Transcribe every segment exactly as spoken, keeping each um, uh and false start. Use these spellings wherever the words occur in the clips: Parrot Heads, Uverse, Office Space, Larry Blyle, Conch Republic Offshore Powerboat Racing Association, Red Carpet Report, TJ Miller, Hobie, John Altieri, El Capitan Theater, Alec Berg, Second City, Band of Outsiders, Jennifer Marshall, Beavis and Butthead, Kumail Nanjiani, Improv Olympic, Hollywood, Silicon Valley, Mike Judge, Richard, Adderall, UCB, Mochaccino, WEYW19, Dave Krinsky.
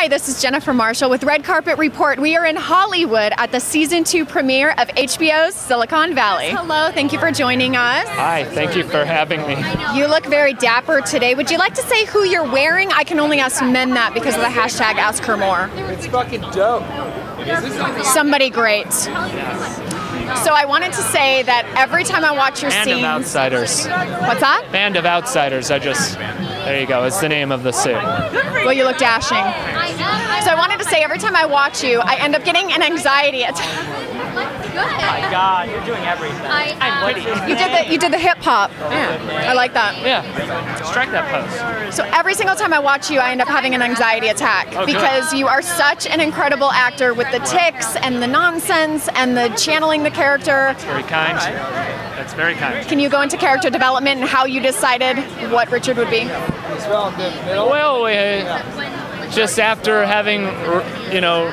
Hi, this is Jennifer Marshall with Red Carpet Report. We are in Hollywood at the season two premiere of H B O's Silicon Valley. Hello, thank you for joining us. Hi, thank you for having me. You look very dapper today. Would you like to say who you're wearing? I can only ask men that because of the hashtag Ask Her More. It's fucking dope. Somebody great. Yes. So I wanted to say that every time I watch your Band scenes... Band of Outsiders. What's that? Band of Outsiders. I just... There you go. It's the name of the suit. Well, you look dashing. So I wanted to say every time I watch you, I end up getting an anxiety attack. Oh my God, you're doing everything. I'm waiting. You did the, you did the hip-hop. Yeah. I like that. Yeah. Strike that pose. So every single time I watch you, I end up having an anxiety attack oh, because good. you are such an incredible actor with the tics and the nonsense and the channeling the character. That's very kind. That's very kind. Can you go into character development and how you decided what Richard would be? Well, uh, just after having, you know,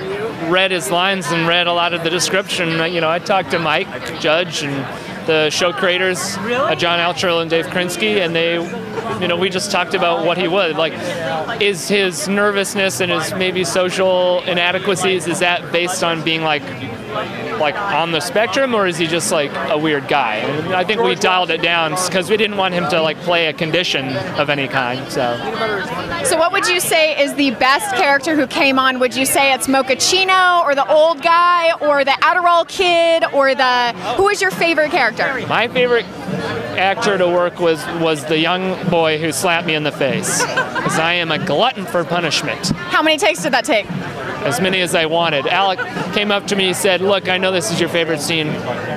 read his lines and read a lot of the description. You know, I talked to Mike Judge and the show creators, uh, John Altieri and Dave Krinsky, and they, you know, we just talked about what he would. Like, is his nervousness and his maybe social inadequacies, is that based on being like, like on the spectrum, or is he just like a weird guy? And I think we dialed it down because we didn't want him to like play a condition of any kind. So, so what would you say is the best character who came on? Would you say it's Mochaccino or the old guy or the Adderall kid or the who is your favorite character? My favorite actor to work with was the young boy who slapped me in the face because I am a glutton for punishment. How many takes did that take? As many as I wanted. Alec came up to me and said, look, I know this is your favorite scene,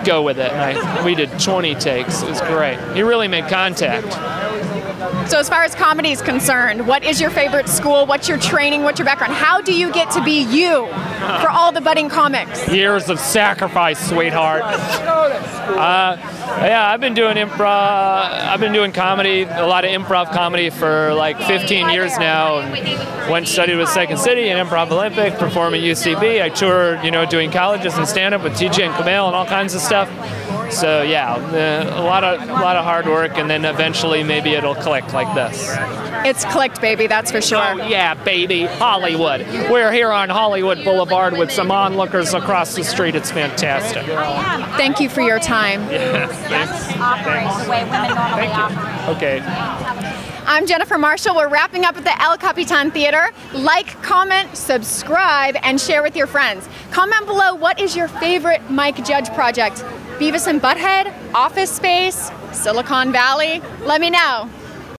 go with it. And I, we did twenty takes, it was great. He really made contact. So as far as comedy is concerned, what is your favorite school, what's your training, what's your background? How do you get to be you for all the budding comics? Years of sacrifice, sweetheart. Uh, yeah, I've been doing improv, I've been doing comedy, a lot of improv comedy for like fifteen years now. And went and studied with Second City and Improv Olympic, performed at U C B. I toured, you know, doing colleges and stand-up with T J and Kumail and all kinds of stuff. So yeah, uh, a lot of a lot of hard work, and then eventually maybe it'll click like this. It's clicked, baby, that's for sure. Oh, yeah, baby, Hollywood. We're here on Hollywood Boulevard with some onlookers across the street. It's fantastic. Thank you for your time. Yeah, thanks. Thanks. Thank you. Okay. I'm Jennifer Marshall. We're wrapping up at the El Capitan Theater. Like, comment, subscribe, and share with your friends. Comment below, what is your favorite Mike Judge project? Beavis and Butthead, Office Space, Silicon Valley? Let me know.